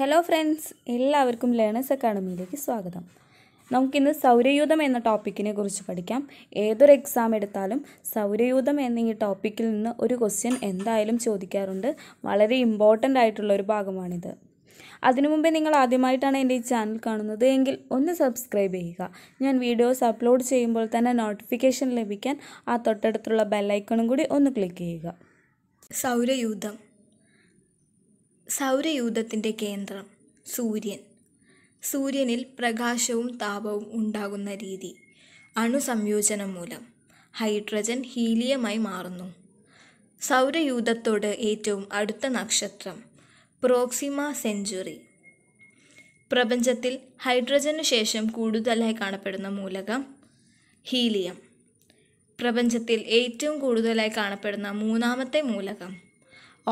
Hello friends, എല്ലാവർക്കും learners അക്കാഡമിയിലേക്ക് സ്വാഗതം. നമുക്കിന്ന് സൗരയൂഥം എന്ന ടോപ്പിക്കിനെ കുറിച്ച് പഠിക്കാം. ഏതൊരു എക്സാം എടുത്താലും സൗരയൂഥം എന്ന ഈ ടോപ്പിക്കിൽ നിന്ന് ഒരു ക്വസ്റ്റ്യൻ എന്തായാലും ചോദിക്കാറുണ്ട്. വളരെ ഇമ്പോർട്ടൻ്റ് ആയിട്ടുള്ള ഒരു ഭാഗമാണിത്. അതിനു മുമ്പേ നിങ്ങൾ ആദ്യമായിട്ടാണ് എൻ്റെ ഈ ചാനൽ കാണുന്നത് എങ്കിൽ ഒന്ന് സബ്സ്ക്രൈബ് ചെയ്യുക. ഞാൻ വീഡിയോസ് അപ്ലോഡ് ചെയ്യുമ്പോൾ തന്നെ നോട്ടിഫിക്കേഷൻ ലഭിക്കാൻ ആ തൊട്ടടുത്തുള്ള ബെല്ലൈക്കണും കൂടി ഒന്ന് ക്ലിക്ക് ചെയ്യുക. സൗരയൂഥം. സൗരയൂഥത്തിൻ്റെ കേന്ദ്രം സൂര്യൻ. സൂര്യനിൽ പ്രകാശവും താപവും ഉണ്ടാകുന്ന രീതി അണുസംയോജനം മൂലം ഹൈഡ്രജൻ ഹീലിയമായി മാറുന്നു. സൗരയൂഥത്തോട് ഏറ്റവും അടുത്ത നക്ഷത്രം പ്രോക്സിമ സെഞ്ചുറി. പ്രപഞ്ചത്തിൽ ഹൈഡ്രജനു ശേഷം കൂടുതലായി കാണപ്പെടുന്ന മൂലകം ഹീലിയം. പ്രപഞ്ചത്തിൽ ഏറ്റവും കൂടുതലായി കാണപ്പെടുന്ന മൂന്നാമത്തെ മൂലകം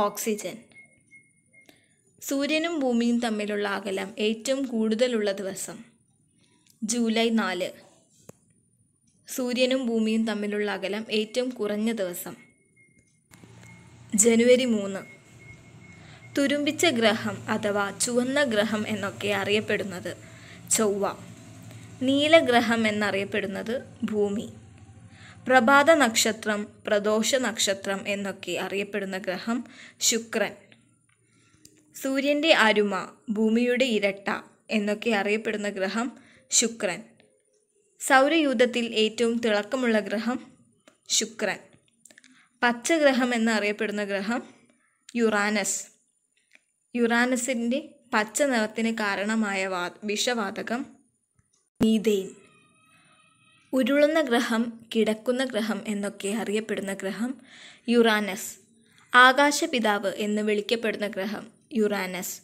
ഓക്സിജൻ. സൂര്യനും ഭൂമിയും തമ്മിലുള്ള അകലം ഏറ്റവും കൂടുതലുള്ള ദിവസം ജൂലൈ 4. സൂര്യനും ഭൂമിയും തമ്മിലുള്ള അകലം ഏറ്റവും കുറഞ്ഞ ദിവസം ജനുവരി 3. തുരുമ്പിച്ച ഗ്രഹം അഥവാ ചുവന്ന ഗ്രഹം എന്നൊക്കെ അറിയപ്പെടുന്നത് ചൊവ്വ. നീലഗ്രഹം എന്നറിയപ്പെടുന്നത് ഭൂമി. പ്രഭാത നക്ഷത്രം, പ്രദോഷ നക്ഷത്രം എന്നൊക്കെ അറിയപ്പെടുന്ന ഗ്രഹം ശുക്രൻ. സൂര്യൻ്റെ അരുമ, ഭൂമിയുടെ ഇരട്ട എന്നൊക്കെ അറിയപ്പെടുന്ന ഗ്രഹം ശുക്രൻ. സൗരയൂഥത്തിൽ ഏറ്റവും തിളക്കമുള്ള ഗ്രഹം ശുക്രൻ. പച്ചഗ്രഹം എന്നറിയപ്പെടുന്ന ഗ്രഹം യുറാനസ്. യുറാനസിൻ്റെ പച്ച നിറത്തിന് കാരണമായ വിഷവാതകം മീഥെയ്ൻ. ഉരുളുന്ന ഗ്രഹം, കിടക്കുന്ന ഗ്രഹം എന്നൊക്കെ അറിയപ്പെടുന്ന ഗ്രഹം യുറാനസ്. ആകാശപിതാവ് എന്ന് വിളിക്കപ്പെടുന്ന ഗ്രഹം യുറാനസ്.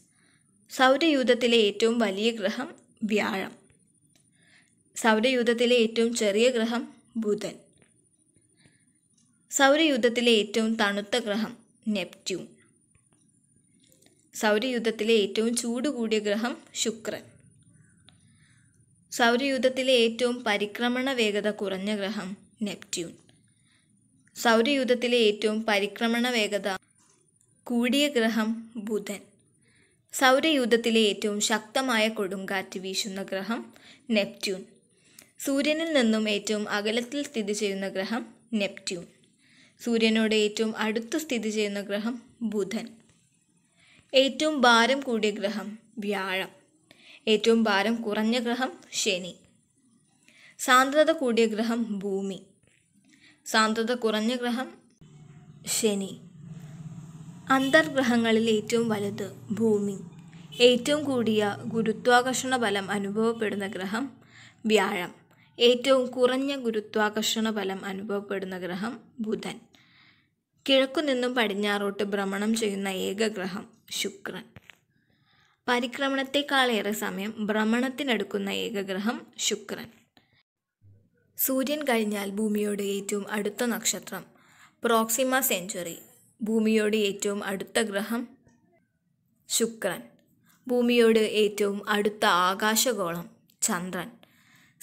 സൗരയൂഥത്തിലെ ഏറ്റവും വലിയ ഗ്രഹം വ്യാഴം. സൗരയൂഥത്തിലെ ഏറ്റവും ചെറിയ ഗ്രഹം ബുധൻ. സൗരയൂഥത്തിലെ ഏറ്റവും തണുത്ത ഗ്രഹം നെപ്റ്റ്യൂൺ. സൗരയൂഥത്തിലെ ഏറ്റവും ചൂട് കൂടിയ ഗ്രഹം ശുക്രൻ. സൗരയൂഥത്തിലെ ഏറ്റവും പരിക്രമണ വേഗത കുറഞ്ഞ ഗ്രഹം നെപ്റ്റ്യൂൺ. സൗരയൂഥത്തിലെ ഏറ്റവും പരിക്രമണ വേഗത കൂടിയ ഗ്രഹം ബുധൻ. സൗരയൂഥത്തിലെ ഏറ്റവും ശക്തമായ കൊടുങ്കാറ്റ് വീശുന്ന ഗ്രഹം നെപ്റ്റ്യൂൺ. സൂര്യനിൽ നിന്നും ഏറ്റവും അകലത്തിൽ സ്ഥിതി ചെയ്യുന്ന ഗ്രഹം നെപ്റ്റ്യൂൺ. സൂര്യനോട് ഏറ്റവും അടുത്ത് സ്ഥിതി ചെയ്യുന്ന ഗ്രഹം ബുധൻ. ഏറ്റവും ഭാരം കൂടിയ ഗ്രഹം വ്യാഴം. ഏറ്റവും ഭാരം കുറഞ്ഞ ഗ്രഹം ശനി. സാന്ദ്രത കൂടിയ ഗ്രഹം ഭൂമി. സാന്ദ്രത കുറഞ്ഞ ഗ്രഹം ശനി. അന്തർഗ്രഹങ്ങളിൽ ഏറ്റവും വലുത് ഭൂമി. ഏറ്റവും കൂടിയ ഗുരുത്വാകർഷണ ബലം അനുഭവപ്പെടുന്ന ഗ്രഹം വ്യാഴം. ഏറ്റവും കുറഞ്ഞ ഗുരുത്വാകർഷണ ബലം അനുഭവപ്പെടുന്ന ഗ്രഹം ബുധൻ. കിഴക്കുനിന്നും പടിഞ്ഞാറോട്ട് ഭ്രമണം ചെയ്യുന്ന ഏക ഗ്രഹം ശുക്രൻ. പരിക്രമണത്തെക്കാളേറെ സമയം ഭ്രമണത്തിനെടുക്കുന്ന ഏക ഗ്രഹം ശുക്രൻ. സൂര്യൻ കഴിഞ്ഞാൽ ഭൂമിയോട് ഏറ്റവും അടുത്ത നക്ഷത്രം പ്രോക്സിമ സെഞ്ചുറി. ഭൂമിയോട് ഏറ്റവും അടുത്ത ഗ്രഹം ശുക്രൻ. ഭൂമിയോട് ഏറ്റവും അടുത്ത ആകാശഗോളം ചന്ദ്രൻ.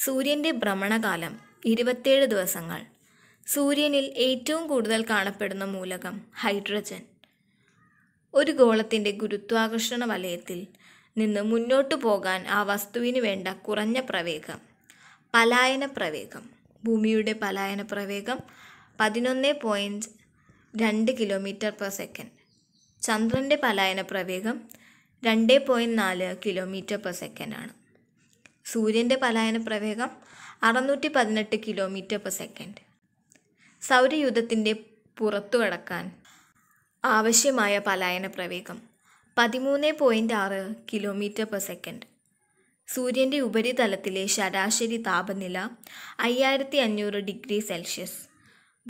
സൂര്യൻ്റെ ഭ്രമണകാലം 27 ദിവസങ്ങൾ. സൂര്യനിൽ ഏറ്റവും കൂടുതൽ കാണപ്പെടുന്ന മൂലകം ഹൈഡ്രജൻ. ഒരു ഗോളത്തിൻ്റെ ഗുരുത്വാകർഷണ വലയത്തിൽ നിന്ന് മുന്നോട്ട് പോകാൻ ആ വസ്തുവിന് വേണ്ട കുറഞ്ഞ പ്രവേഗം പലായന പ്രവേഗം. ഭൂമിയുടെ പലായന പ്രവേഗം 11.2 km/s. ചന്ദ്രൻ്റെ പലായന പ്രവേഗം 2.4 km/s ആണ്. സൂര്യൻ്റെ പലായന പ്രവേഗം 618 km/s. സൗരയൂഥത്തിൻ്റെ പുറത്തു കടക്കാൻ ആവശ്യമായ പലായന പ്രവേഗം 13.6 km/s. സൂര്യൻ്റെ ഉപരിതലത്തിലെ ശരാശരി താപനില 5500°C.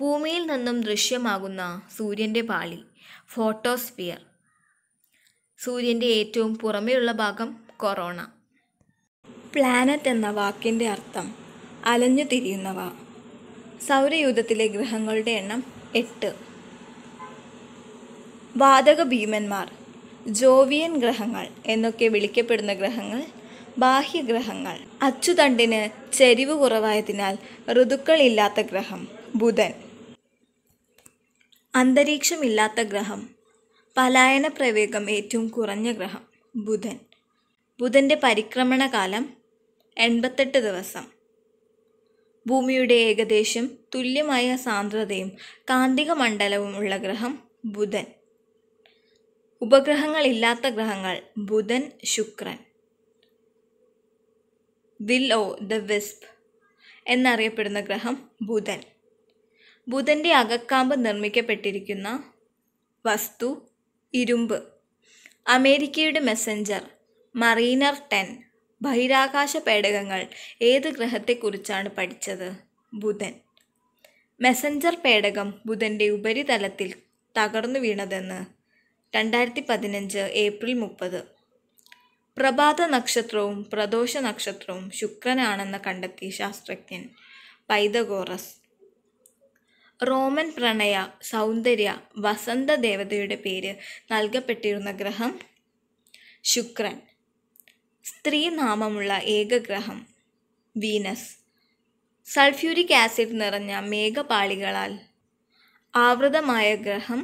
ഭൂമിയിൽ നിന്നും ദൃശ്യമാകുന്ന സൂര്യൻ്റെ പാളി ഫോട്ടോസ്ഫിയർ. സൂര്യൻ്റെ ഏറ്റവും പുറമെയുള്ള ഭാഗം കൊറോണ. പ്ലാനറ്റ് എന്ന വാക്കിൻ്റെ അർത്ഥം അലഞ്ഞു തിരിയുന്നവ. സൗരയൂഥത്തിലെ ഗ്രഹങ്ങളുടെ എണ്ണം 8. വാതക ഭീമന്മാർ, ജോവിയൻ ഗ്രഹങ്ങൾ എന്നൊക്കെ വിളിക്കപ്പെടുന്ന ഗ്രഹങ്ങൾ ബാഹ്യഗ്രഹങ്ങൾ. അച്ചുതണ്ടിന് ചരിവ് കുറവായതിനാൽ ഋതുക്കളില്ലാത്ത ഗ്രഹം ബുധൻ. അന്തരീക്ഷമില്ലാത്ത ഗ്രഹം, പലായന പ്രവേഗം ഏറ്റവും കുറഞ്ഞ ഗ്രഹം ബുധൻ. ബുധൻ്റെ പരിക്രമണകാലം 88 ദിവസം. ഭൂമിയുടെ ഏകദേശം തുല്യമായ സാന്ദ്രതയും കാന്തിക മണ്ഡലവും ഉള്ള ഗ്രഹം ബുധൻ. ഉപഗ്രഹങ്ങളില്ലാത്ത ഗ്രഹങ്ങൾ ബുധൻ, ശുക്രൻ. വില്ലോ ദ വിസ്പ് എന്നറിയപ്പെടുന്ന ഗ്രഹം ബുധൻ. ബുധൻ്റെ അകക്കാമ്പ് നിർമ്മിക്കപ്പെട്ടിരിക്കുന്ന വസ്തു ഇരുമ്പ്. അമേരിക്കയുടെ മെസ്സഞ്ചർ, മറീനർ 10, ബഹിരാകാശ പേടകങ്ങൾ ഏത് ഗ്രഹത്തെക്കുറിച്ചാണ് പഠിച്ചത്? ബുധൻ. മെസ്സഞ്ചർ പേടകം ബുധൻ്റെ ഉപരിതലത്തിൽ തകർന്നു വീണതെന്ന് 2015 ഏപ്രിൽ 30. പ്രഭാത നക്ഷത്രവും പ്രദോഷ നക്ഷത്രവും ശുക്രനാണെന്ന് കണ്ടെത്തി ശാസ്ത്രജ്ഞൻ പൈതഗോറസ്. റോമൻ പ്രണയ, സൗന്ദര്യ, വസന്ത ദേവതയുടെ പേര് നൽകപ്പെട്ടിരുന്ന ഗ്രഹം ശുക്രൻ. സ്ത്രീനാമമുള്ള ഏക ഗ്രഹം വീനസ്. സൾഫ്യൂരിക് ആസിഡ് നിറഞ്ഞ മേഘപാളികളാൽ ആവൃതമായ ഗ്രഹം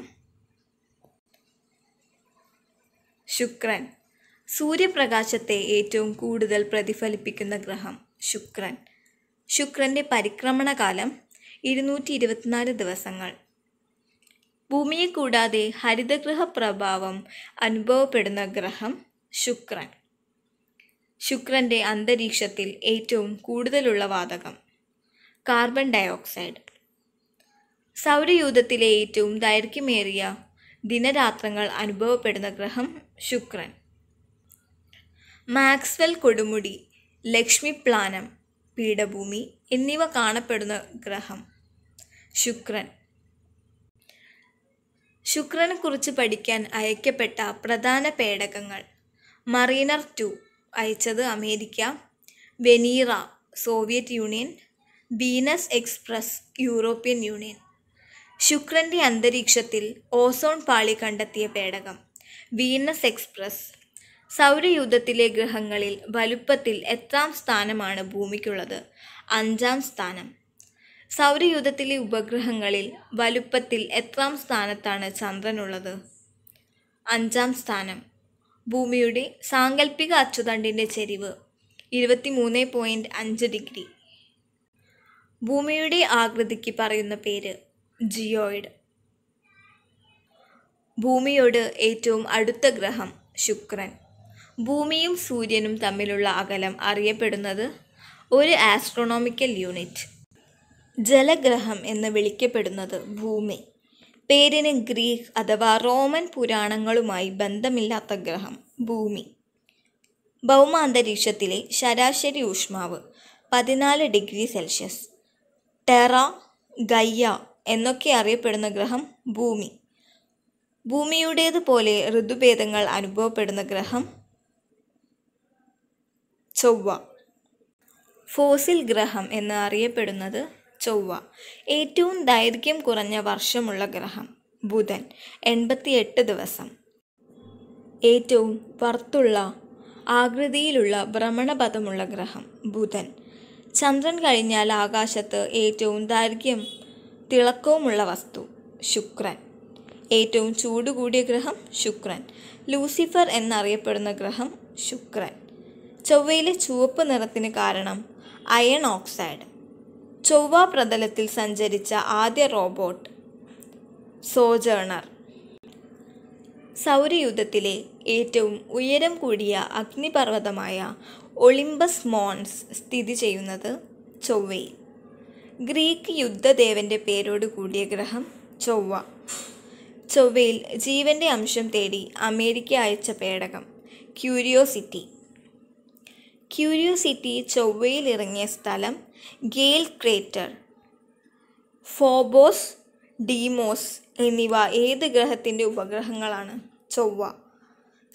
ശുക്രൻ. സൂര്യപ്രകാശത്തെ ഏറ്റവും കൂടുതൽ പ്രതിഫലിപ്പിക്കുന്ന ഗ്രഹം ശുക്രൻ. ശുക്രൻ്റെ പരിക്രമണകാലം 224 ദിവസങ്ങൾ. ഭൂമിയെ കൂടാതെ ഹരിതഗൃഹ പ്രഭാവം അനുഭവപ്പെടുന്ന ഗ്രഹം ശുക്രൻ. ശുക്രൻ്റെ അന്തരീക്ഷത്തിൽ ഏറ്റവും കൂടുതലുള്ള വാതകം കാർബൺ ഡയോക്സൈഡ്. സൗരയൂഥത്തിലെ ഏറ്റവും ദൈർഘ്യമേറിയ ദിനരാത്രങ്ങൾ അനുഭവപ്പെടുന്ന ഗ്രഹം ശുക്രൻ. മാക്സ്വെൽ കൊടുമുടി, ലക്ഷ്മി പ്ലാനം, പീഠഭൂമി എന്നിവ കാണപ്പെടുന്ന ഗ്രഹം ശുക്രൻ. ശുക്രനെക്കുറിച്ച് പഠിക്കാൻ അയക്കപ്പെട്ട പ്രധാന പേടകങ്ങൾ: മറീനർ 2 അയച്ചത് America, Venera Soviet Union, Venus Express European Union. ശുക്രൻ്റെ അന്തരീക്ഷത്തിൽ ഓസോൺ പാളി കണ്ടെത്തിയ പേടകം വീനസ് എക്സ്പ്രസ്. സൗരയൂഥത്തിലെ ഗ്രഹങ്ങളിൽ വലുപ്പത്തിൽ എത്രാം സ്ഥാനമാണ് ഭൂമിക്കുള്ളത്? 5-ാം സ്ഥാനം. സൗരയൂഥത്തിലെ ഉപഗ്രഹങ്ങളിൽ വലുപ്പത്തിൽ എത്രാം സ്ഥാനത്താണ് ചന്ദ്രനുള്ളത്? 5-ാം സ്ഥാനം. ഭൂമിയുടെ സാങ്കല്പിക അച്ചുതണ്ടിൻ്റെ ചെരിവ് 23.5 ഡിഗ്രി. ഭൂമിയുടെ ആകൃതിക്ക് പറയുന്ന പേര് ജിയോയിഡ്. ഭൂമിയോട് ഏറ്റവും അടുത്ത ഗ്രഹം ശുക്രൻ. ഭൂമിയും സൂര്യനും തമ്മിലുള്ള അകലം അറിയപ്പെടുന്നത് 1 ആസ്ട്രോണോമിക്കൽ യൂണിറ്റ്. ജലഗ്രഹം എന്ന് വിളിക്കപ്പെടുന്നത് ഭൂമി. പേരിന് ഗ്രീക്ക് അഥവാ റോമൻ പുരാണങ്ങളുമായി ബന്ധമില്ലാത്ത ഗ്രഹം ഭൂമി. ഭൗമാന്തരീക്ഷത്തിലെ ശരാശരി ഊഷ്മാവ് 14 ഡിഗ്രി സെൽഷ്യസ്. ടെറ, ഗയ്യ എന്നൊക്കെ അറിയപ്പെടുന്ന ഗ്രഹം ഭൂമി. ഭൂമിയുടേതുപോലെ ഋതുഭേദങ്ങൾ അനുഭവപ്പെടുന്ന ഗ്രഹം ചൊവ്വ. ഫോസിൽ ഗ്രഹം എന്ന് അറിയപ്പെടുന്നത് ചൊവ്വ. ഏറ്റവും ദൈർഘ്യം കുറഞ്ഞ വർഷമുള്ള ഗ്രഹം ബുധൻ, 88 ദിവസം. ഏറ്റവും വർത്തുള്ള ആകൃതിയിലുള്ള ഭ്രമണപഥമുള്ള ഗ്രഹം ബുധൻ. ചന്ദ്രൻ കഴിഞ്ഞാൽ ആകാശത്ത് ഏറ്റവും ദൈർഘ്യം തിളക്കവുമുള്ള വസ്തു ശുക്രൻ. ഏറ്റവും ചൂട് കൂടിയ ഗ്രഹം ശുക്രൻ. ലൂസിഫർ എന്നറിയപ്പെടുന്ന ഗ്രഹം ശുക്രൻ. ചൊവ്വയിലെ ചുവപ്പ് നിറത്തിന് കാരണം അയൺ ഓക്സൈഡ്. ചൊവ്വ പ്രതലത്തിൽ സഞ്ചരിച്ച ആദ്യ റോബോട്ട് സോജേർണർ. സൗരയൂഥത്തിലെ ഏറ്റവും ഉയരം കൂടിയ അഗ്നിപർവ്വതമായ ഒളിമ്പസ് മോൺസ് സ്ഥിതി ചെയ്യുന്നത് ചൊവ്വയിൽ. ഗ്രീക്ക് യുദ്ധദേവൻ്റെ പേരോട് കൂടിയ ഗ്രഹം ചൊവ്വ. ചൊവ്വയിൽ ജീവൻ്റെ അംശം തേടി അമേരിക്ക അയച്ച പേടകം ക്യൂരിയോസിറ്റി. ക്യൂരിയോസിറ്റി ചൊവ്വയിൽ ഇറങ്ങിയ സ്ഥലം ഗെയിൽ ക്രേറ്റർ. ഫോബോസ്, ഡീമോസ് എന്നിവ ഏത് ഗ്രഹത്തിൻ്റെ ഉപഗ്രഹങ്ങളാണ്? ചൊവ്വ.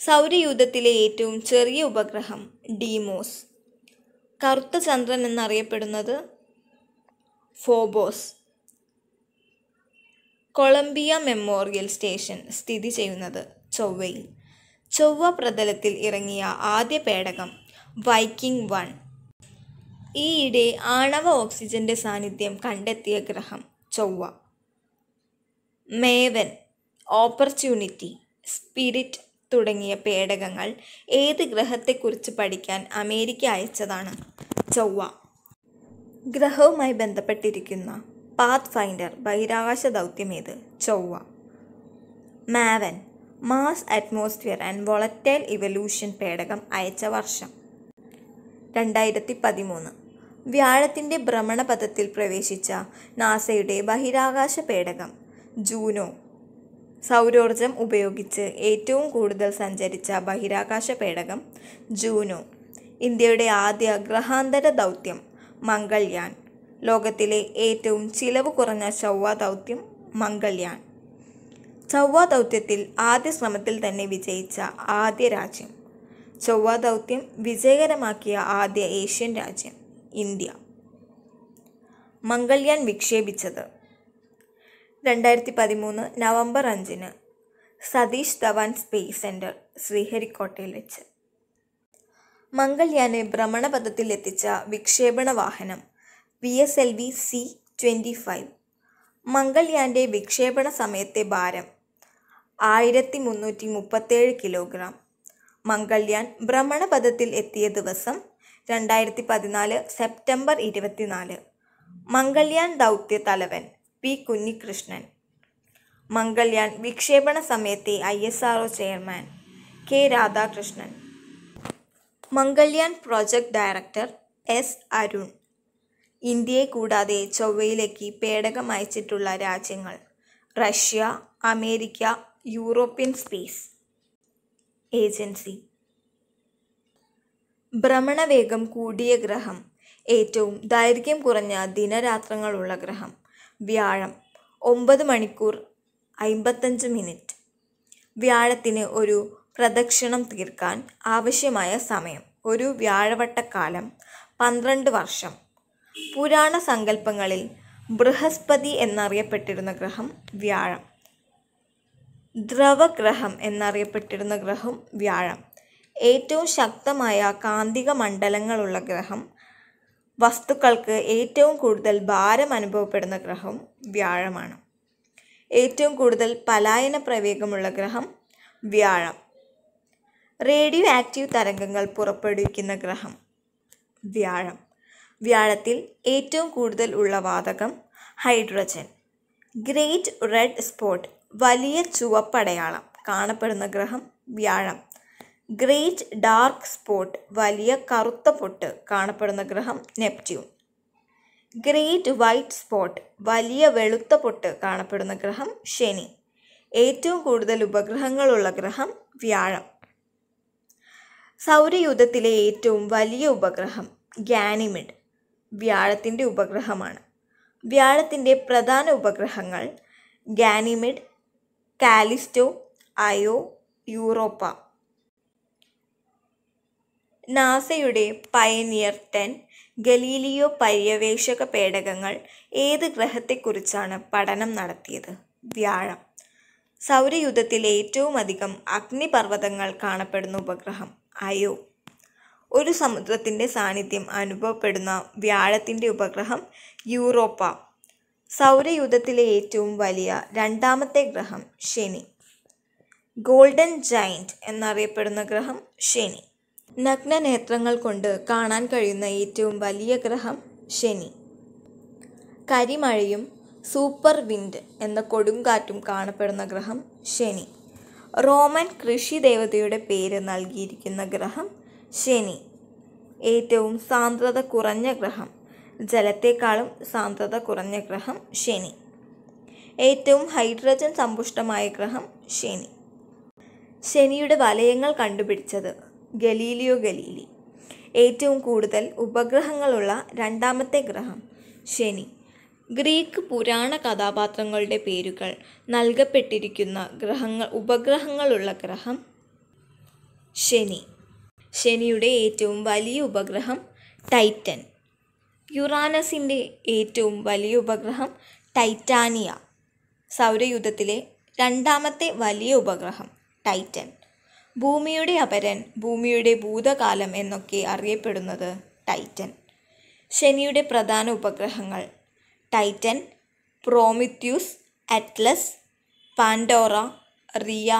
സൗരയൂഥത്തിലെ ഏറ്റവും ചെറിയ ഉപഗ്രഹം ഡീമോസ്. കറുത്ത ചന്ദ്രൻ എന്നറിയപ്പെടുന്നത് ഫോബോസ്. കൊളംബിയ മെമ്മോറിയൽ സ്റ്റേഷൻ സ്ഥിതി ചെയ്യുന്നത് ചൊവ്വയിൽ. ചൊവ്വ പ്രതലത്തിൽ ഇറങ്ങിയ ആദ്യ പേടകം വൈക്കിംഗ് 1. ഈയിടെ ആണവ ഓക്സിജന്റെ സാന്നിധ്യം കണ്ടെത്തിയ ഗ്രഹം ചൊവ്വ. മേവൻ, ഓപ്പർച്യൂണിറ്റി, സ്പിരിറ്റ്, തുടങ്ങിയ പേടകങ്ങൾ ഏത് ഗ്രഹത്തെക്കുറിച്ച് പഠിക്കാൻ അമേരിക്ക അയച്ചതാണ്? ചൊവ്വ. ഗ്രഹവുമായി ബന്ധപ്പെട്ടിരിക്കുന്ന പാത്ത് ഫൈൻഡർ ബഹിരാകാശ ദൗത്യമേത്? ചൊവ്വ. MAVEN Mars atmosphere and volatile evolution പേടകം അയച്ച വർഷം? 2013. വ്യാഴത്തിൻ്റെ ഭ്രമണപഥത്തിൽ പ്രവേശിച്ച നാസയുടെ ബഹിരാകാശ പേടകം ജൂനോ. സൗരോർജം ഉപയോഗിച്ച് ഏറ്റവും കൂടുതൽ സഞ്ചരിച്ച ബഹിരാകാശ പേടകം ജൂനോ. ഇന്ത്യയുടെ ആദ്യ ഗ്രഹാന്തര ദൗത്യം മംഗൾയാൻ. ലോകത്തിലെ ഏറ്റവും ചിലവ് കുറഞ്ഞ ചൊവ്വ ദൗത്യം മംഗൾയാൻ. ചൊവ്വ ദൗത്യത്തിൽ ആദ്യ ശ്രമത്തിൽ തന്നെ വിജയിച്ച ആദ്യ രാജ്യം? ചൊവ്വ ദൗത്യം വിജയകരമാക്കിയ ആദ്യ ഏഷ്യൻ രാജ്യം ഇന്ത്യ. മംഗൾയാൻ വിക്ഷേപിച്ചത് 2013 നവംബർ 5-ന് സതീഷ് ധവാൻ സ്പേസ് സെൻറ്റർ ശ്രീഹരിക്കോട്ടയിൽ വെച്ച്. മംഗൾയാനെ ഭ്രമണപഥത്തിൽ എത്തിച്ച വിക്ഷേപണ വാഹനം PSLV C-25. മംഗൾയാൻ്റെ വിക്ഷേപണ സമയത്തെ ഭാരം 1337 കിലോഗ്രാം. മംഗൾയാൻ ഭ്രമണപഥത്തിൽ എത്തിയ ദിവസം 2014 സെപ്റ്റംബർ 24. മംഗൾയാൻ ദൗത്യ തലവൻ പി കുഞ്ഞികൃഷ്ണൻ. മംഗൾയാൻ വിക്ഷേപണ സമയത്തെ ISRO chairman K Radhakrishnan. Mangalyaan project director S Arun. ഇന്ത്യയെ കൂടാതെ ചൊവ്വയിലേക്ക് പേടകം അയച്ചിട്ടുള്ള രാജ്യങ്ങൾ Russia, America, European space agency. ഭ്രമണവേഗം കൂടിയ ഗ്രഹം, ഏറ്റവും ദൈർഘ്യം കുറഞ്ഞ ദിനരാത്രങ്ങളുള്ള ഗ്രഹം വ്യാഴം. 9 മണിക്കൂർ 55 മിനിറ്റ്. വ്യാഴത്തിന് ഒരു പ്രദക്ഷിണം തീർക്കാൻ ആവശ്യമായ സമയം ഒരു വ്യാഴവട്ടക്കാലം 12 വർഷം. പുരാണ സങ്കല്പങ്ങളിൽ ബൃഹസ്പതി എന്നറിയപ്പെട്ടിരുന്ന ഗ്രഹം വ്യാഴം. ദ്രവഗ്രഹം എന്നറിയപ്പെട്ടിരുന്ന ഗ്രഹം വ്യാഴം. ഏറ്റവും ശക്തമായ കാന്തിക മണ്ഡലങ്ങളുള്ള ഗ്രഹം. വസ്തുക്കൾക്ക് ഏറ്റവും കൂടുതൽ ഭാരം അനുഭവപ്പെടുന്ന ഗ്രഹം വ്യാഴമാണ്. ഏറ്റവും കൂടുതൽ പലായന പ്രവേഗമുള്ള ഗ്രഹം വ്യാഴം. റേഡിയോ ആക്റ്റീവ് തരംഗങ്ങൾ പുറപ്പെടുവിക്കുന്ന ഗ്രഹം വ്യാഴം. വ്യാഴത്തിൽ ഏറ്റവും കൂടുതൽ ഉള്ള വാതകം ഹൈഡ്രജൻ. ഗ്രേറ്റ് റെഡ് സ്പോട്ട്, വലിയ ചുവപ്പടയാളം കാണപ്പെടുന്ന ഗ്രഹം വ്യാഴം. ഗ്രേറ്റ് ഡാർക്ക് സ്പോട്ട്, വലിയ കറുത്ത പൊട്ട് കാണപ്പെടുന്ന ഗ്രഹം നെപ്റ്റ്യൂൺ. ഗ്രേറ്റ് വൈറ്റ് സ്പോട്ട്, വലിയ വെളുത്ത പൊട്ട് കാണപ്പെടുന്ന ഗ്രഹം ശനി. ഏറ്റവും കൂടുതൽ ഉപഗ്രഹങ്ങളുള്ള ഗ്രഹം വ്യാഴം. സൗരയൂഥത്തിലെ ഏറ്റവും വലിയ ഉപഗ്രഹം ഗാനിമിഡ് വ്യാഴത്തിൻ്റെ ഉപഗ്രഹമാണ്. വ്യാഴത്തിൻ്റെ പ്രധാന ഉപഗ്രഹങ്ങൾ ഗാനിമിഡ്, കാലിസ്റ്റോ, അയോ, യൂറോപ്പ. നാസയുടെ പയനിയർ 10 ഗലീലിയോ പര്യവേഷക പേടകങ്ങൾ ഏത് ഗ്രഹത്തെക്കുറിച്ചാണ് പഠനം നടത്തിയത്? വ്യാഴം. സൗരയൂഥത്തിൽ ഏറ്റവും അധികം അഗ്നിപർവ്വതങ്ങൾ കാണപ്പെടുന്ന ഉപഗ്രഹം അയോ. ഒരു സമുദ്രത്തിൻ്റെ സാന്നിധ്യം അനുഭവപ്പെടുന്ന വ്യാഴത്തിൻ്റെ ഉപഗ്രഹം യൂറോപ്പ. സൗരയൂഥത്തിലെ ഏറ്റവും വലിയ രണ്ടാമത്തെ ഗ്രഹം ശനി. ഗോൾഡൻ ജയന്റ് എന്നറിയപ്പെടുന്ന ഗ്രഹം ശനി. നഗ്നനേത്രങ്ങൾ കൊണ്ട് കാണാൻ കഴിയുന്ന ഏറ്റവും വലിയ ഗ്രഹം ശനി. കരിമഴയും സൂപ്പർ വിൻഡ് എന്ന കൊടുങ്കാറ്റും കാണപ്പെടുന്ന ഗ്രഹം ശനി. റോമൻ കൃഷി ദേവതയുടെ പേര് നൽകിയിരിക്കുന്ന ഗ്രഹം ശനി. ഏറ്റവും സാന്ദ്രത കുറഞ്ഞ ഗ്രഹം, ജലത്തെക്കാളും സാന്ദ്രത കുറഞ്ഞ ഗ്രഹം ശനി. ഏറ്റവും ഹൈഡ്രജൻ സമ്പുഷ്ടമായ ഗ്രഹം ശനി. ശനിയുടെ വലയങ്ങൾ കണ്ടുപിടിച്ചത് ഗലീലിയോ ഗലീലി. ഏറ്റവും കൂടുതൽ ഉപഗ്രഹങ്ങളുള്ള രണ്ടാമത്തെ ഗ്രഹം ശനി. ഗ്രീക്ക് പുരാണ കഥാപാത്രങ്ങളുടെ പേരുകൾ നൽകപ്പെട്ടിരിക്കുന്ന ഉപഗ്രഹങ്ങളുള്ള ഗ്രഹം ശനി. ശനിയുടെ ഏറ്റവും വലിയ ഉപഗ്രഹം ടൈറ്റൻ. യുറാനസിൻ്റെ ഏറ്റവും വലിയ ഉപഗ്രഹം ടൈറ്റാനിയ. സൗരയൂഥത്തിലെ രണ്ടാമത്തെ വലിയ ഉപഗ്രഹം ടൈറ്റൻ. ഭൂമിയുടെ അപരൻ, ഭൂമിയുടെ ഭൂതകാലം എന്നൊക്കെ അറിയപ്പെടുന്നത് ടൈറ്റൻ. ശനിയുടെ പ്രധാന ഉപഗ്രഹങ്ങൾ Titan, Prometheus, Atlas, Pandora, Rhea,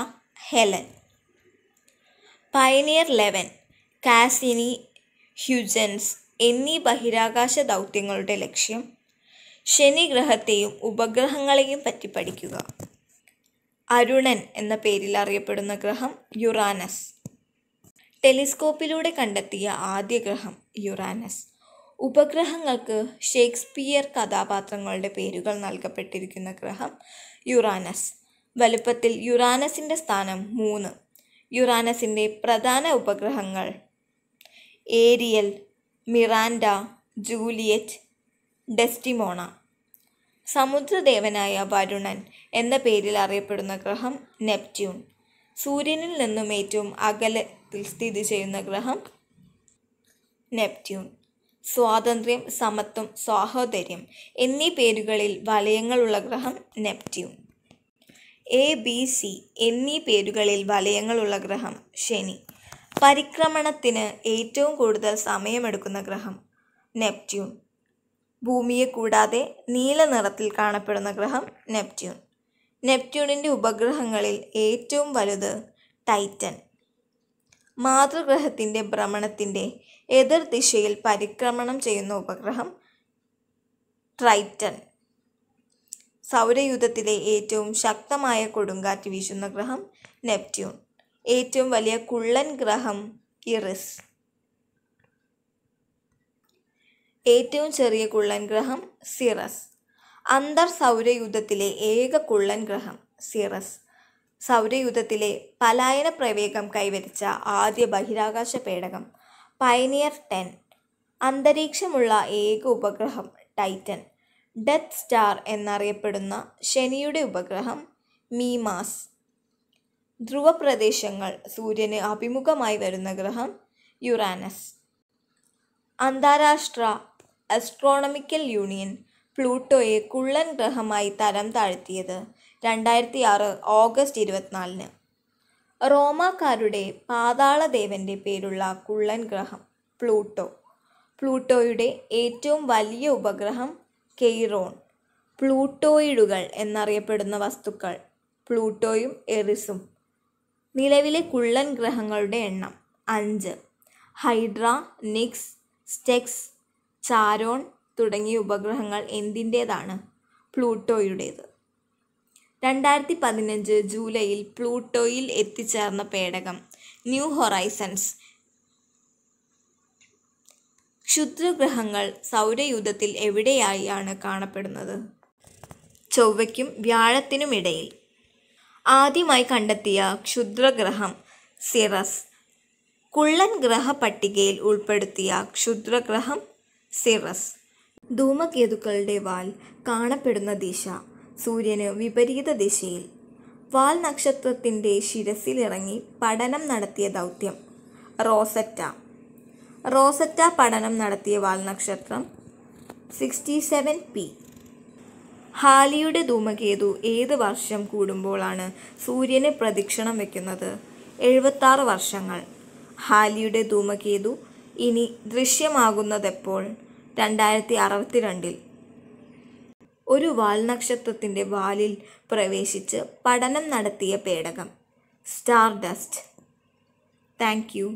Helen. Pioneer 11 Cassini Huygens എന്നീ ബഹിരാകാശ ദൗത്യങ്ങളുടെ ലക്ഷ്യം ശനി ഗ്രഹത്തെയും ഉപഗ്രഹങ്ങളെയും പറ്റി പഠിക്കുക. അരുണൻ എന്ന പേരിൽ അറിയപ്പെടുന്ന ഗ്രഹം യുറാനസ്. ടെലിസ്കോപ്പിലൂടെ കണ്ടെത്തിയ ആദ്യ ഗ്രഹം യുറാനസ്. ഉപഗ്രഹങ്ങൾക്ക് ഷേക്സ്പിയർ കഥാപാത്രങ്ങളുടെ പേരുകൾ നൽകപ്പെട്ടിരിക്കുന്ന ഗ്രഹം യുറാനസ്. വലുപ്പത്തിൽ യുറാനസിൻ്റെ സ്ഥാനം 3. യുറാനസിൻ്റെ പ്രധാന ഉപഗ്രഹങ്ങൾ ഏരിയൽ, മിറാൻഡ, ജൂലിയറ്റ്, ഡെസ്റ്റിമോണ. സമുദ്രദേവനായ വരുണൻ എന്ന പേരിൽ അറിയപ്പെടുന്ന ഗ്രഹം നെപ്റ്റ്യൂൺ. സൂര്യനിൽ നിന്നും ഏറ്റവും അകലത്തിൽ സ്ഥിതി ചെയ്യുന്ന ഗ്രഹം നെപ്റ്റ്യൂൺ. സ്വാതന്ത്ര്യം, സമത്വം, സാഹോദര്യം എന്നീ പേരുകളിൽ വലയങ്ങളുള്ള ഗ്രഹം നെപ്റ്റ്യൂൺ. ABC എന്നീ പേരുകളിൽ വലയങ്ങളുള്ള ഗ്രഹം ശനി. പരിക്രമണത്തിന് ഏറ്റവും കൂടുതൽ സമയമെടുക്കുന്ന ഗ്രഹം നെപ്റ്റ്യൂൺ. ഭൂമിയെ കൂടാതെ നീല നിറത്തിൽ കാണപ്പെടുന്ന ഗ്രഹം നെപ്റ്റ്യൂൺ. നെപ്റ്റ്യൂണിൻ്റെ ഉപഗ്രഹങ്ങളിൽ ഏറ്റവും വലുത് ടൈറ്റൻ. മാതൃഗ്രഹത്തിൻ്റെ ഭ്രമണത്തിൻ്റെ എതിർ ദിശയിൽ പരിക്രമണം ചെയ്യുന്ന ഉപഗ്രഹം ട്രൈറ്റൻ. സൗരയൂഥത്തിലെ ഏറ്റവും ശക്തമായ കൊടുങ്കാറ്റ് വീശുന്ന ഗ്രഹം നെപ്റ്റ്യൂൺ. ഏറ്റവും വലിയ കുള്ളൻ ഗ്രഹം ഇറിസ്. ഏറ്റവും ചെറിയ കുള്ളൻ ഗ്രഹം സിറസ്. അന്തർ സൗരയൂഥത്തിലെ ഏക കുള്ളൻ ഗ്രഹം സിറസ്. സൗരയൂഥത്തിലെ പലായന പ്രവേഗം കൈവരിച്ച ആദ്യ ബഹിരാകാശ പേടകം പയനിയർ 10. അന്തരീക്ഷമുള്ള ഏക ഉപഗ്രഹം ടൈറ്റൻ. ഡെത്ത് സ്റ്റാർ എന്നറിയപ്പെടുന്ന ശനിയുടെ ഉപഗ്രഹം മീമാസ്. ധ്രുവപ്രദേശങ്ങൾ സൂര്യന് അഭിമുഖമായി വരുന്ന ഗ്രഹം യുറാനസ്. അന്താരാഷ്ട്ര അസ്ട്രോണമിക്കൽ യൂണിയൻ പ്ലൂട്ടോയെ കുള്ളൻ ഗ്രഹമായി തരം താഴ്ത്തിയത് 2006 ഓഗസ്റ്റ് 24-ന്. റോമാക്കാരുടെ പാതാളദേവൻ്റെ പേരുള്ള കുള്ളൻ ഗ്രഹം പ്ലൂട്ടോ. പ്ലൂട്ടോയുടെ ഏറ്റവും വലിയ ഉപഗ്രഹം കെയ്റോൺ. പ്ലൂട്ടോയിഡുകൾ എന്നറിയപ്പെടുന്ന വസ്തുക്കൾ പ്ലൂട്ടോയും എറിസും. നിലവിലെ കുള്ളൻ ഗ്രഹങ്ങളുടെ എണ്ണം 5. ഹൈഡ്ര, നിക്സ്, സ്റ്റെക്സ്, ചാരോൺ തുടങ്ങിയ ഉപഗ്രഹങ്ങൾ എന്തിൻ്റേതാണ്? പ്ലൂട്ടോയുടേത്. 2015 ജൂലൈയിൽ പ്ലൂട്ടോയിൽ എത്തിച്ചേർന്ന പേടകം ന്യൂ ഹൊറൈസൺസ് ക്ഷുദ്രഗ്രഹങ്ങൾ സൗരയൂഥത്തിൽ എവിടെയായാണ് കാണപ്പെടുന്നത്? ചൊവ്വയ്ക്കും വ്യാഴത്തിനും ഇടയിൽ. ആദ്യമായി കണ്ടെത്തിയ ക്ഷുദ്രഗ്രഹം സിറസ്. കുള്ളൻ ഗ്രഹ പട്ടികയിൽ ഉൾപ്പെടുത്തിയ ക്ഷുദ്രഗ്രഹം സിറസ്. ധൂമകേതുക്കളുടെ വാൽ കാണപ്പെടുന്ന ദിശ സൂര്യന് വിപരീത ദിശയിൽ. വാൽ നക്ഷത്രത്തിൻ്റെ ശിരസിലിറങ്ങി പഠനം നടത്തിയ ദൗത്യം റോസറ്റ. റോസറ്റ പഠനം നടത്തിയ വാൽനക്ഷത്രം 67P. ഹാലിയുടെ ധൂമകേതു ഏത് വർഷം കൂടുമ്പോഴാണ് സൂര്യനെ പ്രദക്ഷിണം വയ്ക്കുന്നത്? 76 വർഷങ്ങൾ. ഹാലിയുടെ ധൂമകേതു ഇനി ദൃശ്യമാകുന്നതെപ്പോൾ? 2062-ൽ. ഒരു വാൽനക്ഷത്രത്തിൻ്റെ വാലിൽ പ്രവേശിച്ച് പഠനം നടത്തിയ പേടകം സ്റ്റാർഡസ്റ്റ്. Thank you.